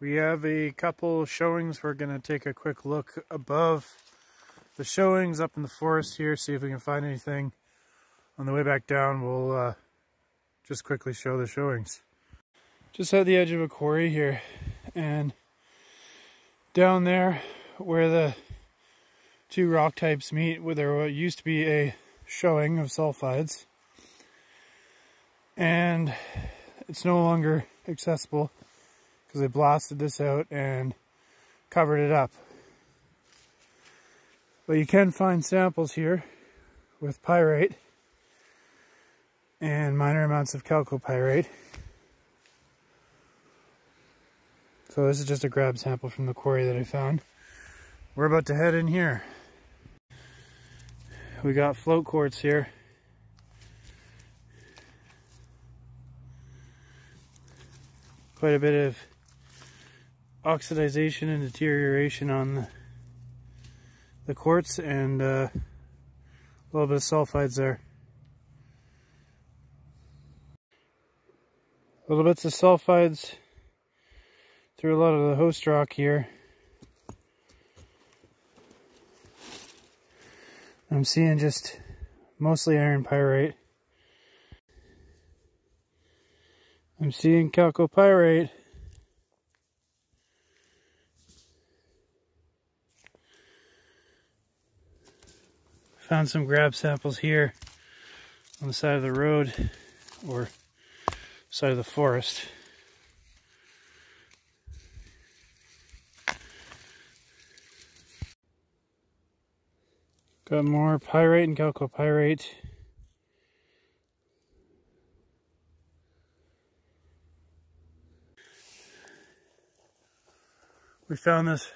We have a couple showings. We're going to take a quick look above the showings up in the forest here, see if we can find anything. On the way back down, we'll just quickly show the showings. Just at the edge of a quarry here, and down there where the two rock types meet, where there used to be a showing of sulfides, and it's no longer accessible. They blasted this out and covered it up. But you can find samples here with pyrite and minor amounts of chalcopyrite. So this is just a grab sample from the quarry that I found. We're about to head in here. We got float quartz here. Quite a bit of oxidization and deterioration on the quartz, and a little bit of sulfides there. Little bits of sulfides through a lot of the host rock here. I'm seeing just mostly iron pyrite. I'm seeing chalcopyrite. Found some grab samples here on the side of the road, or side of the forest. Got more pyrite and chalcopyrite. We found this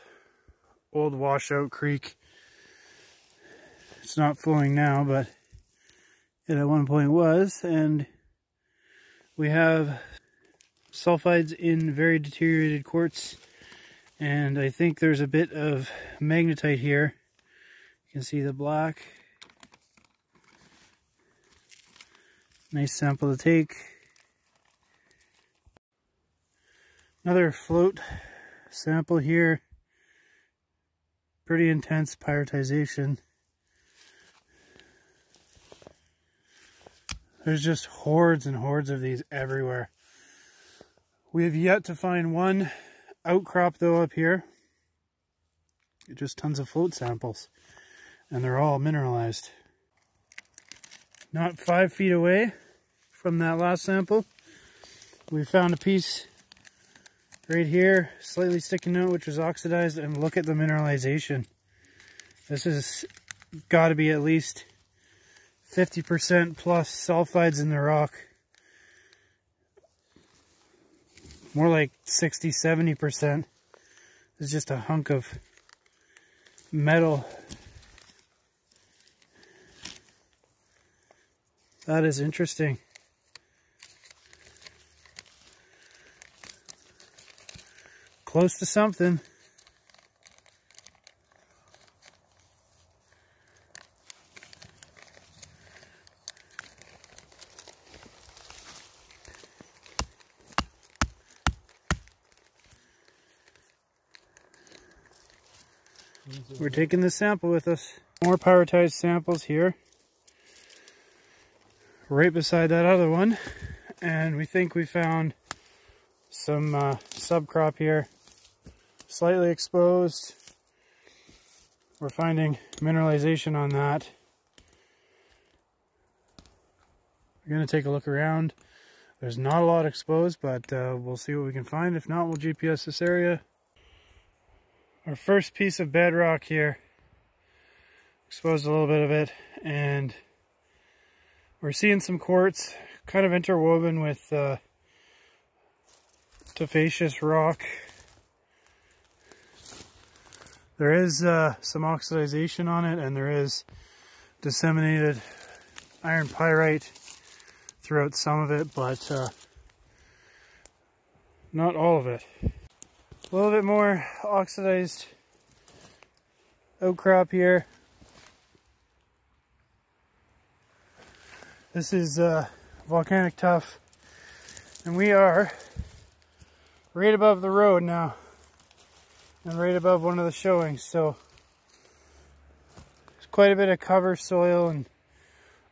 old washout creek. It's not flowing now, but it at one point was, and we have sulfides in very deteriorated quartz, and I think there's a bit of magnetite here. You can see the black. Nice sample to take. Another float sample here. Pretty intense pyritization. There's just hordes and hordes of these everywhere. We have yet to find one outcrop though up here. Just tons of float samples, and they're all mineralized. Not 5 feet away from that last sample, we found a piece right here, slightly sticking out, which was oxidized, and look at the mineralization. This has got to be at least 50% plus sulfides in the rock. More like 60, 70%. It's just a hunk of metal. That is interesting. Close to something. We're taking this sample with us. More pyritized samples here, right beside that other one, and we think we found some subcrop here, slightly exposed. We're finding mineralization on that. We're going to take a look around. There's not a lot exposed, but we'll see what we can find. If not, we'll GPS this area. Our first piece of bedrock here, exposed a little bit of it, and we're seeing some quartz kind of interwoven with tuffaceous rock. There is some oxidization on it, and there is disseminated iron pyrite throughout some of it, but not all of it. A little bit more oxidized outcrop here. This is volcanic tuff, and we are right above the road now, and right above one of the showings, so there's quite a bit of cover soil and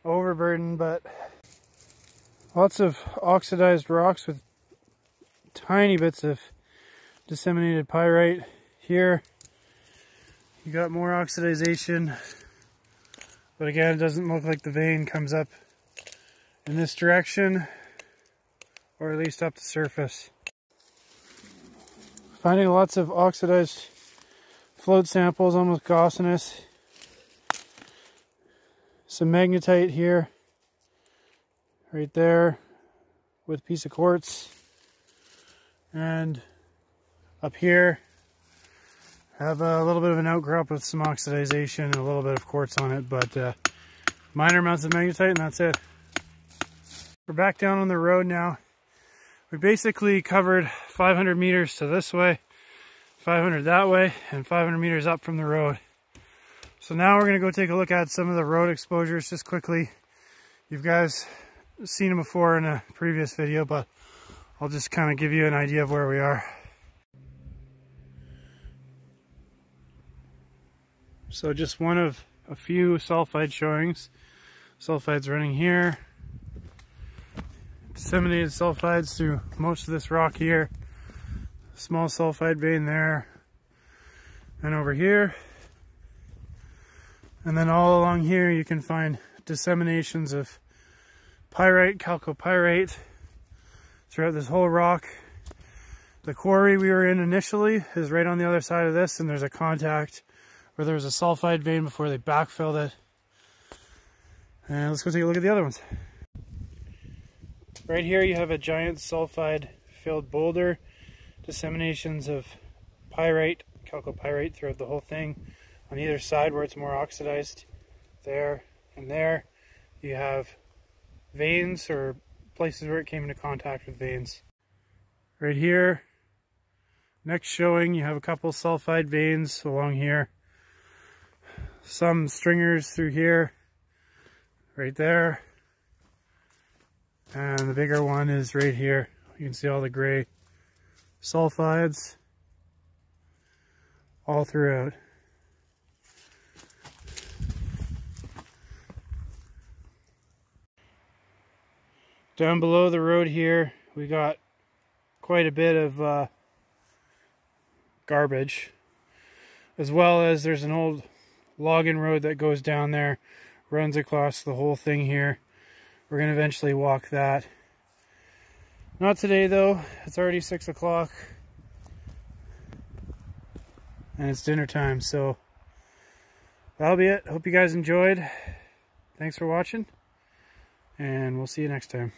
overburden, but lots of oxidized rocks with tiny bits of disseminated pyrite. Here you got more oxidization, but again it doesn't look like the vein comes up in this direction, or at least up the surface. Finding lots of oxidized float samples, almost gossanous. Some magnetite here, right there, with a piece of quartz. And up here, have a little bit of an outcrop with some oxidization and a little bit of quartz on it, but minor amounts of magnetite, and that's it. We're back down on the road now. We basically covered 500 meters to this way, 500 that way, and 500 meters up from the road. So now we're going to go take a look at some of the road exposures just quickly. You guys seen them before in a previous video, but I'll just kind of give you an idea of where we are. So just one of a few sulfide showings. Sulfide's running here. Disseminated sulfides through most of this rock here. Small sulfide vein there. And over here. And then all along here you can find disseminations of pyrite, chalcopyrite throughout this whole rock. The quarry we were in initially is right on the other side of this, and there's a contact where there was a sulfide vein before they backfilled it. And let's go take a look at the other ones. Right here you have a giant sulfide filled boulder, disseminations of pyrite, chalcopyrite throughout the whole thing. On either side where it's more oxidized, there and there, you have veins or places where it came into contact with veins. Right here, next showing, you have a couple sulfide veins along here. Some stringers through here, right there. And the bigger one is right here. You can see all the gray sulfides all throughout. Down below the road here, we got quite a bit of garbage, as well as there's an old logging road that goes down there, runs across the whole thing here. We're going to eventually walk that. Not today though, it's already 6 o'clock and it's dinner time, so that'll be it. Hope you guys enjoyed. Thanks for watching, and we'll see you next time.